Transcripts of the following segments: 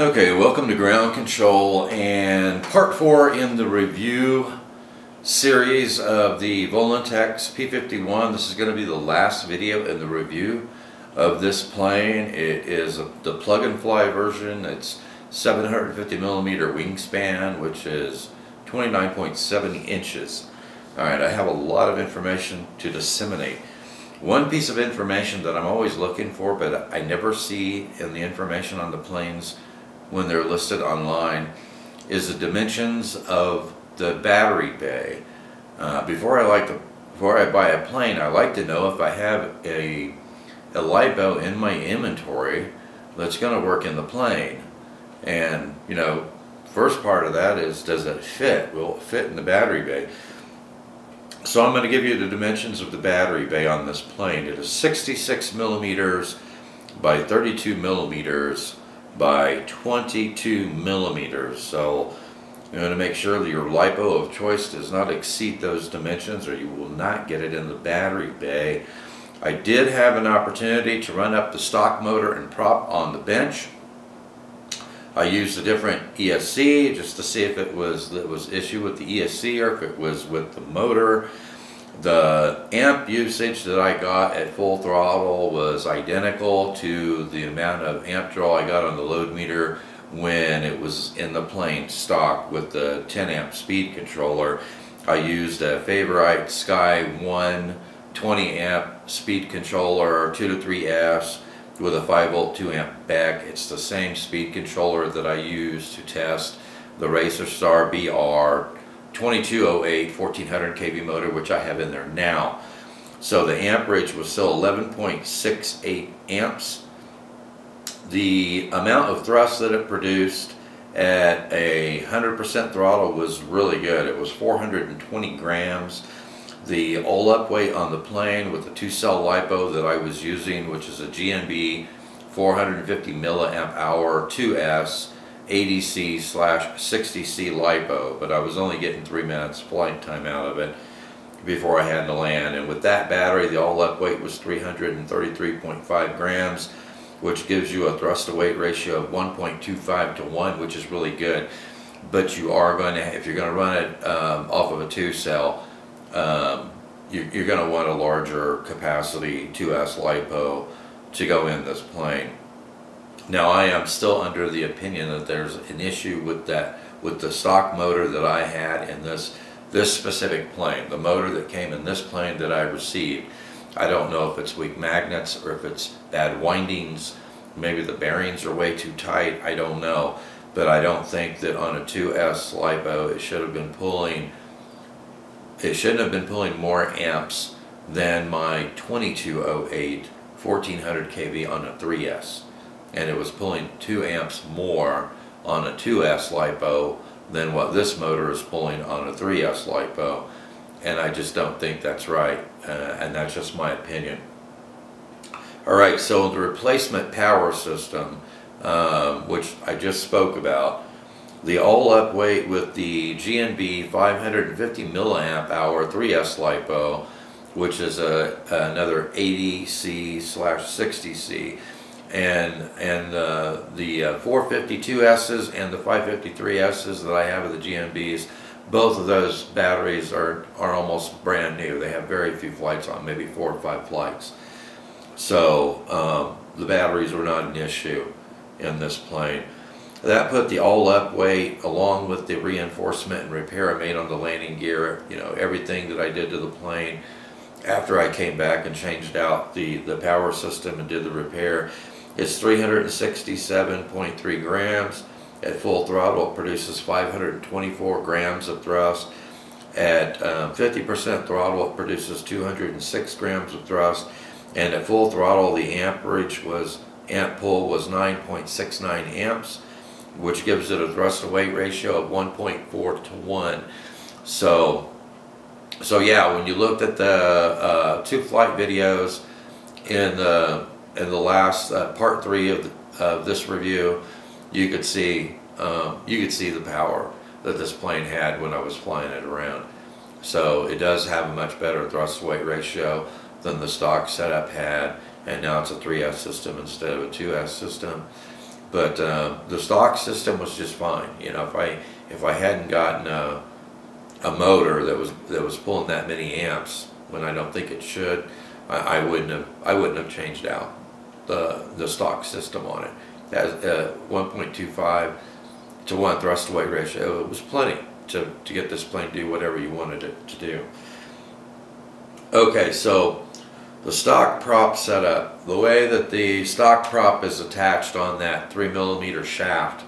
Okay, welcome to Ground Control and part 4 in the review series of the Volantex P-51. This is going to be the last video in the review of this plane. It is the plug and fly version. It's 750mm wingspan, which is 29.7 inches. Alright, I have a lot of information to disseminate. One piece of information that I'm always looking for, but I never see in the information on the planes when they're listed online, is the dimensions of the battery bay. Before I buy a plane, I like to know if I have a LiPo in my inventory that's going to work in the plane. And, you know, first part of that is, does it fit? Will it fit in the battery bay? So I'm going to give you the dimensions of the battery bay on this plane. It is 66 millimeters by 32 millimeters by 22 millimeters. So you want to make sure that your LiPo of choice does not exceed those dimensions, or you will not get it in the battery bay. I did have an opportunity to run up the stock motor and prop on the bench. I used a different ESC just to see if it was issue with the ESC or if it was with the motor. The amp usage that I got at full throttle was identical to the amount of amp draw I got on the load meter when it was in the plane stock with the 10 amp speed controller. I used a Flybear Sky 1 20 amp speed controller, 2 to 3 F's, with a 5 volt 2 amp back. It's the same speed controller that I used to test the Racerstar BR 2208 1400 KV motor, which I have in there now. So the amperage was still 11.68 amps. The amount of thrust that it produced at 100% throttle was really good. It was 420 grams. The all-up weight on the plane with the 2-cell LiPo that I was using, which is a GNB 450 milliamp hour 2S 80C/60C LiPo, but I was only getting 3 minutes flight time out of it before I had to land. And with that battery, the all-up weight was 333.5 grams, which gives you a thrust-to-weight ratio of 1.25 to 1, which is really good. But you are going to, if you're going to run it off of a 2-cell, you're going to want a larger capacity 2S LiPo to go in this plane. Now, I am still under the opinion that there's an issue with that, with the stock motor that I had in this specific plane, the motor that came in this plane that I received. I don't know if it's weak magnets or if it's bad windings. Maybe the bearings are way too tight. I don't know, but I don't think that on a 2S LiPo it should have been pulling. It shouldn't have been pulling more amps than my 2208 1400 KV on a 3S. And it was pulling 2 amps more on a 2S LiPo than what this motor is pulling on a 3S LiPo. And I just don't think that's right. And that's just my opinion. Alright, so the replacement power system, which I just spoke about, the all-up weight with the GNB 550 milliamp hour 3S LiPo, which is another 80C/60C. And the 452S's and the 553S's that I have of the GNBs, both of those batteries are almost brand new. They have very few flights on, maybe 4 or 5 flights. So the batteries were not an issue in this plane. That put the all-up weight, along with the reinforcement and repair I made on the landing gear, you know, everything that I did to the plane after I came back and changed out the power system and did the repair. It's 367.3 grams. At full throttle, it produces 524 grams of thrust. At 50% throttle, it produces 206 grams of thrust. And at full throttle, the amperage was, amp pull was 9.69 amps, which gives it a thrust to weight ratio of 1.4 to 1. So yeah, when you looked at the 2 flight videos in the last part 3 of this review, you could see the power that this plane had when I was flying it around. So it does have a much better thrust to weight ratio than the stock setup had, and now it's a 3S system instead of a 2S system. But the stock system was just fine. You know, if I hadn't gotten a motor that was pulling that many amps when I don't think it should, I wouldn't have changed out the stock system on it. As 1.25 to 1 thrust away ratio, it was plenty to get this plane to do whatever you wanted it to do. Okay, so the stock prop setup, the way that the stock prop is attached on that 3mm shaft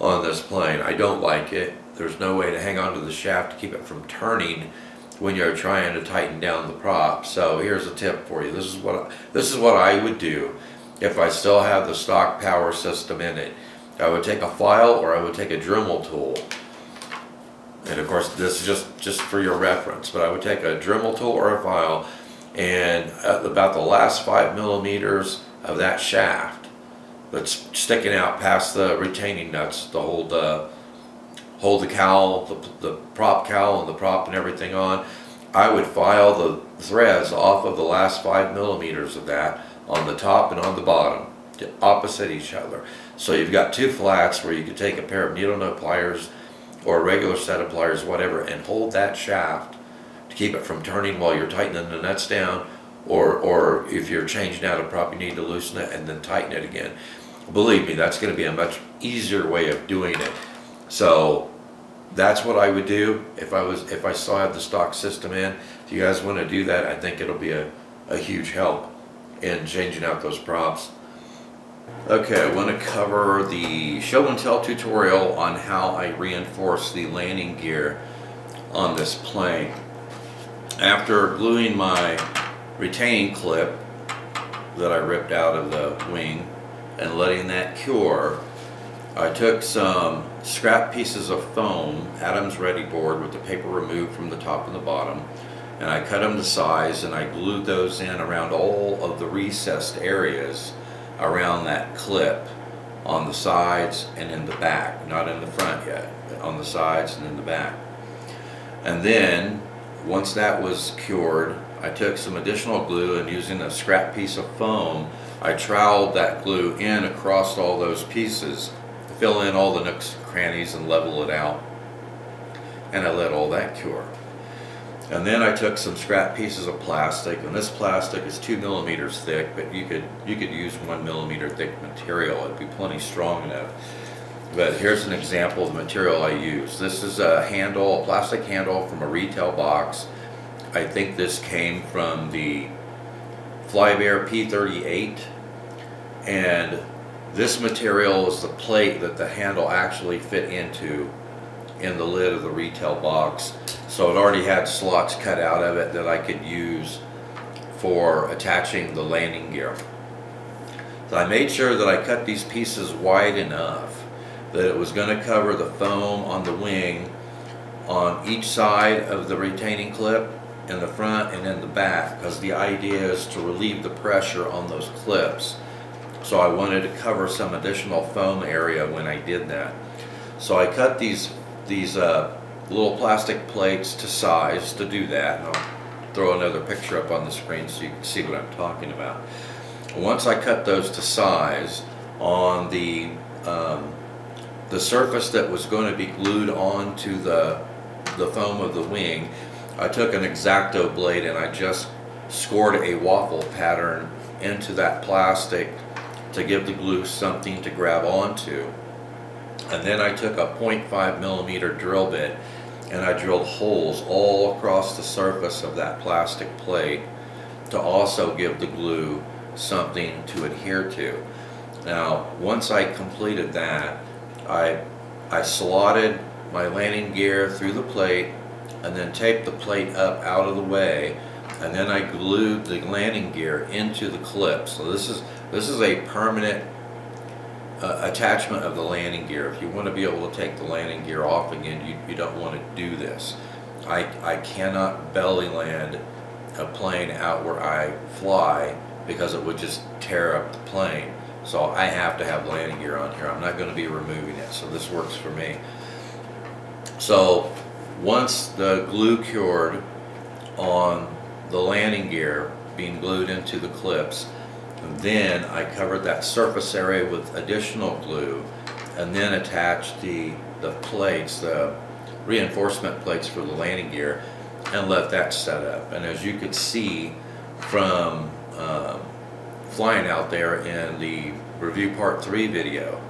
on this plane, I don't like it. There's no way to hang onto the shaft to keep it from turning when you're trying to tighten down the prop. So here's a tip for you. This is what I would do if I still have the stock power system in it. I would take a file, or I would take a Dremel tool. And of course, this is just for your reference, but I would take a Dremel tool or a file, and about the last 5mm of that shaft that's sticking out past the retaining nuts to hold the cowl, the prop cowl and the prop and everything on, I would file the threads off of the last 5mm of that on the top and on the bottom, opposite each other. So you've got two flats where you could take a pair of needle nose pliers or a regular set of pliers, whatever, and hold that shaft to keep it from turning while you're tightening the nuts down, or if you're changing out a prop, you need to loosen it and then tighten it again. Believe me, that's going to be a much easier way of doing it. So that's what I would do if I still have the stock system in. If you guys want to do that, I think it'll be a huge help in changing out those props. Okay, I want to cover the show and tell tutorial on how I reinforce the landing gear on this plane. After gluing my retaining clip that I ripped out of the wing and letting that cure, I took some scrap pieces of foam, Adam's ready board with the paper removed from the top and the bottom, and I cut them to size and I glued those in around all of the recessed areas around that clip, on the sides and in the back, not in the front yet, but on the sides and in the back. And then once that was cured, I took some additional glue, and using a scrap piece of foam, I troweled that glue in across all those pieces to fill in all the nooks and crannies and level it out, and I let all that cure. And then I took some scrap pieces of plastic, and this plastic is 2mm thick, but you could use 1mm thick material. It'd be plenty strong enough. But here's an example of the material I use. This is a handle, a plastic handle from a retail box. I think this came from the Flybear P38, and this material is the plate that the handle actually fit into in the lid of the retail box. So it already had slots cut out of it that I could use for attaching the landing gear. So I made sure that I cut these pieces wide enough that it was going to cover the foam on the wing on each side of the retaining clip, in the front and in the back, because the idea is to relieve the pressure on those clips. So I wanted to cover some additional foam area when I did that. So I cut these little plastic plates to size to do that, and I'll throw another picture up on the screen so you can see what I'm talking about. Once I cut those to size, on the surface that was going to be glued onto the foam of the wing, I took an X-Acto blade and I just scored a waffle pattern into that plastic to give the glue something to grab onto. And then I took a 0.5mm drill bit and I drilled holes all across the surface of that plastic plate to also give the glue something to adhere to. Now, once I completed that, I slotted my landing gear through the plate and then taped the plate up out of the way, and then I glued the landing gear into the clip. So this is a permanent attachment of the landing gear. If you want to be able to take the landing gear off again, you don't want to do this. I cannot belly land a plane out where I fly because it would just tear up the plane. So I have to have landing gear on here. I'm not going to be removing it, so this works for me. So once the glue cured on the landing gear being glued into the clips, And then I covered that surface area with additional glue, and then attached the plates, the reinforcement plates for the landing gear, and let that set up. And as you could see from flying out there in the review part 3 video,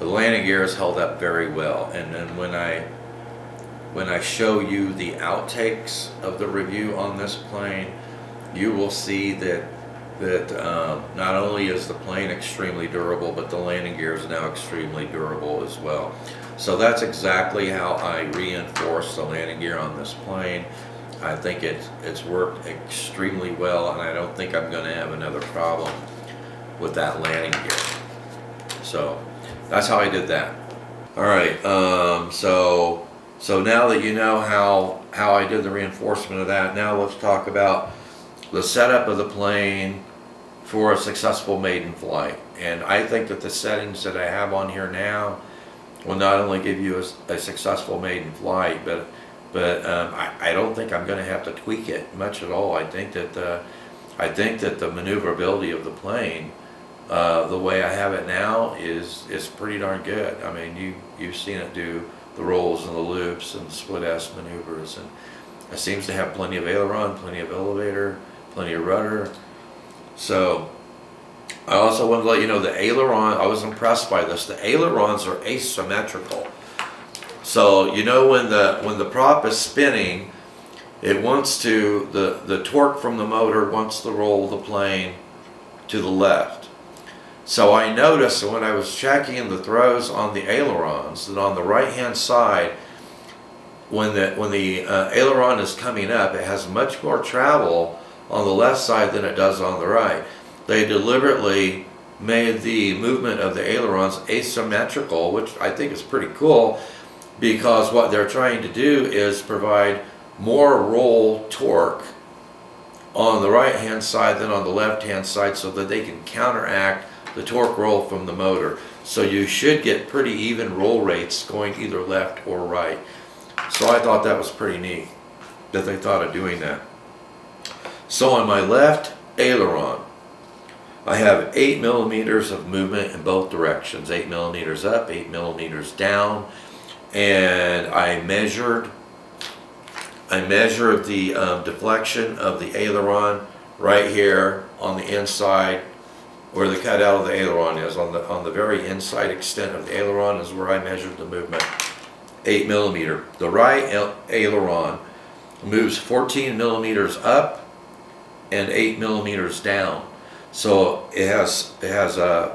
the landing gear is held up very well. And then when I show you the outtakes of the review on this plane, you will see that not only is the plane extremely durable, but the landing gear is now extremely durable as well. So that's exactly how I reinforce the landing gear on this plane. I think it's worked extremely well, and I don't think I'm going to have another problem with that landing gear. So that's how I did that. All right, so now that you know how I did the reinforcement of that, now let's talk about the setup of the plane for a successful maiden flight. And I think that the settings that I have on here now will not only give you a successful maiden flight, but I don't think I'm going to have to tweak it much at all. I think that the maneuverability of the plane, the way I have it now, is pretty darn good. I mean, you've seen it do the rolls and the loops and the split S maneuvers, and it seems to have plenty of aileron, plenty of elevator, plenty of rudder. So I also want to let you know the aileron, I was impressed by this. The ailerons are asymmetrical. So you know, when the prop is spinning, it wants to, the torque from the motor wants to roll the plane to the left. So I noticed that when I was checking the throws on the ailerons, that on the right hand side, when the aileron is coming up, it has much more travel on the left side than it does on the right. They deliberately made the movement of the ailerons asymmetrical, which I think is pretty cool, because what they're trying to do is provide more roll torque on the right hand side than on the left hand side, so that they can counteract the torque roll from the motor. So you should get pretty even roll rates going either left or right. So I thought that was pretty neat that they thought of doing that. So on my left aileron, I have 8 millimeters of movement in both directions, 8 millimeters up, 8 millimeters down, and I measured the deflection of the aileron right here on the inside, where the cutout of the aileron is. On the very inside extent of the aileron is where I measured the movement. 8 millimeter. The right aileron moves 14 millimeters up and 8 millimeters down. So it has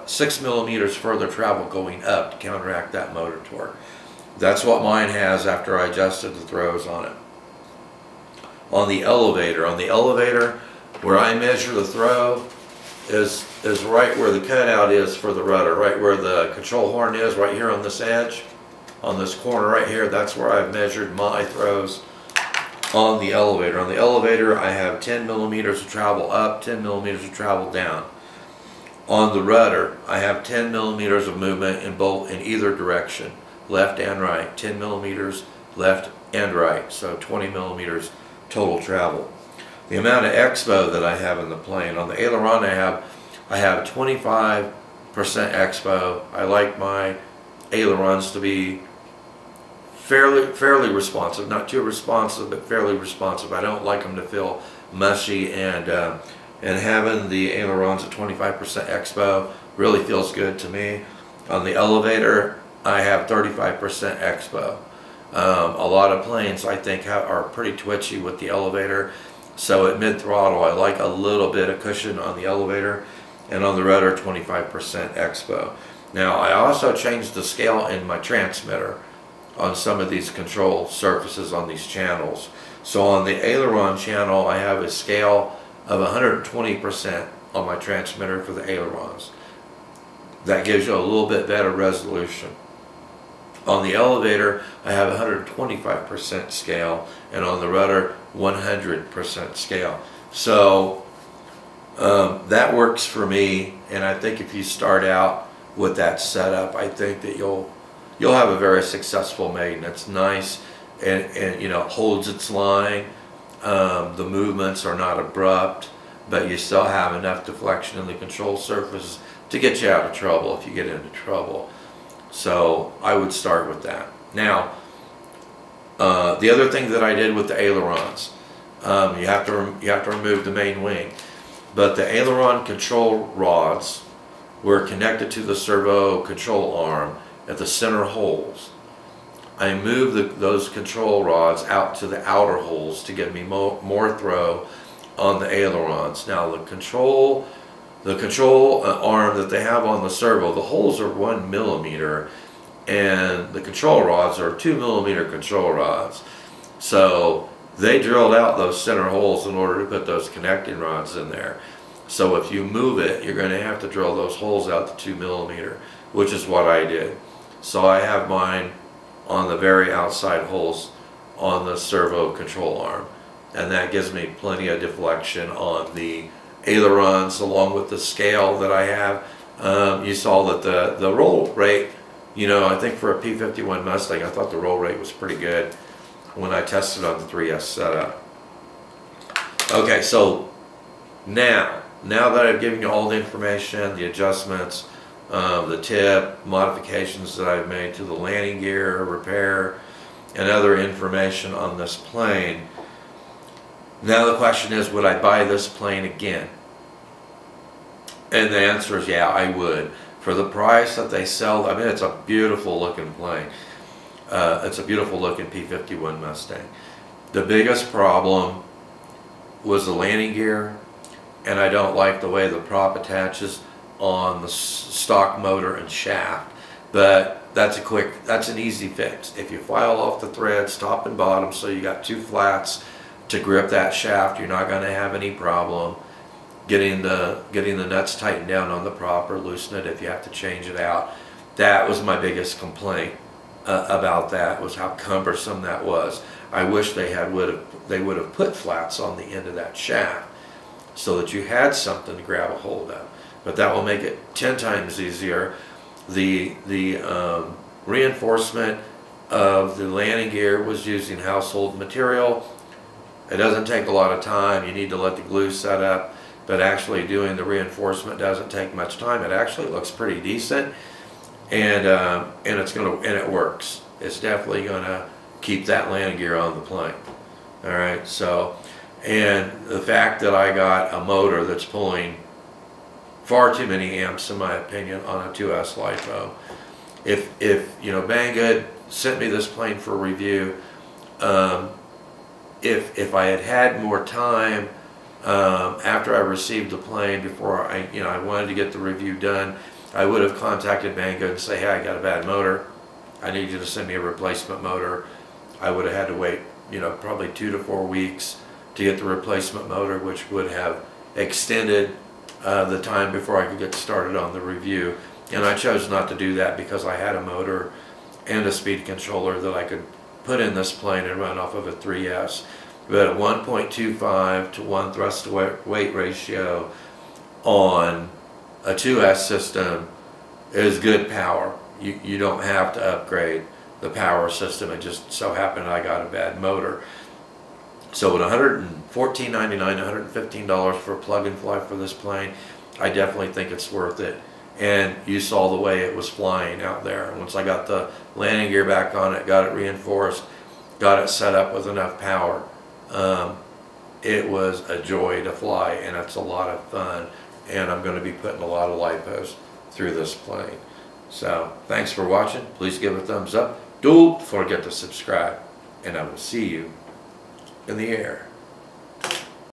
6 millimeters further travel going up to counteract that motor torque. That's what mine has after I adjusted the throws on it. On the elevator, where I measure the throw is right where the cutout is for the rudder, right where the control horn is, right here on this edge, on this corner right here. That's where I've measured my throws on the elevator. On the elevator, I have 10 millimeters of travel up, 10 millimeters of travel down. On the rudder, I have 10 millimeters of movement in either direction, left and right. 10 millimeters left and right, so 20 millimeters total travel. The amount of expo that I have in the plane, on the aileron I have 25% expo. I like my ailerons to be fairly responsive, not too responsive, but fairly responsive. I don't like them to feel mushy, and having the ailerons at 25% expo really feels good to me. On the elevator, I have 35% expo. A lot of planes, I think, are pretty twitchy with the elevator, so at mid-throttle I like a little bit of cushion on the elevator, and on the rudder 25% expo. Now I also changed the scale in my transmitter on some of these control surfaces on these channels. So on the aileron channel, I have a scale of 120% on my transmitter for the ailerons. That gives you a little bit better resolution. On the elevator, I have 125% scale, and on the rudder, 100% scale. So that works for me, and I think if you start out with that setup, I think that you'll have a very successful maiden. It's nice, and you know, holds its line. The movements are not abrupt. but you still have enough deflection in the control surface to get you out of trouble if you get into trouble. So I would start with that. Now, the other thing that I did with the ailerons, you have to remove the main wing, but the aileron control rods were connected to the servo control arm at the center holes. I moved those control rods out to the outer holes to give me more throw on the ailerons. Now the control arm that they have on the servo, the holes are 1 millimeter, and the control rods are 2 millimeter control rods. So they drilled out those center holes in order to put those connecting rods in there. So if you move it, you're going to have to drill those holes out to 2 millimeter, which is what I did. So I have mine on the very outside holes on the servo control arm, and that gives me plenty of deflection on the ailerons along with the scale that I have. You saw that the roll rate, you know, I think for a P-51 Mustang, I thought the roll rate was pretty good when I tested on the 3S setup. Okay, so now that I've given you all the information, the adjustments, the tip, modifications that I've made to the landing gear, repair, and other information on this plane, now the question is, would I buy this plane again? And the answer is, yeah, I would. For the price that they sell, I mean, it's a beautiful looking plane. It's a beautiful looking P-51 Mustang. The biggest problem was the landing gear, and I don't like the way the prop attaches on the stock motor and shaft. But that's an easy fix. If you file off the threads top and bottom, so you got two flats to grip that shaft, you're not going to have any problem getting the nuts tightened down on the prop, or loosen it if you have to change it out. That was my biggest complaint about that, was how cumbersome that was. I wish they would have put flats on the end of that shaft so that you had something to grab a hold of. But that will make it 10 times easier. The reinforcement of the landing gear was using household material. It doesn't take a lot of time. You need to let the glue set up, but actually doing the reinforcement doesn't take much time. It actually looks pretty decent, and it works. It's definitely gonna keep that landing gear on the plane. All right. So, and the fact that I got a motor that's pulling far too many amps, in my opinion, on a 2S LiPo. If you know, Banggood sent me this plane for review. If I had more time after I received the plane, before I wanted to get the review done, I would have contacted Banggood and say, hey, I got a bad motor, I need you to send me a replacement motor. I would have had to wait, you know, probably 2 to 4 weeks to get the replacement motor, which would have extended the time before I could get started on the review. And I chose not to do that because I had a motor and a speed controller that I could put in this plane and run off of a 3S. But 1.25 to 1 thrust to weight ratio on a 2S system is good power. You don't have to upgrade the power system. It just so happened I got a bad motor. So at $114.99, $115 for a plug and fly for this plane, I definitely think it's worth it. And you saw the way it was flying out there. And once I got the landing gear back on it, got it reinforced, got it set up with enough power, it was a joy to fly, and it's a lot of fun. And I'm going to be putting a lot of LiPos through this plane. So thanks for watching. Please give a thumbs up. Don't forget to subscribe, and I will see you in the air.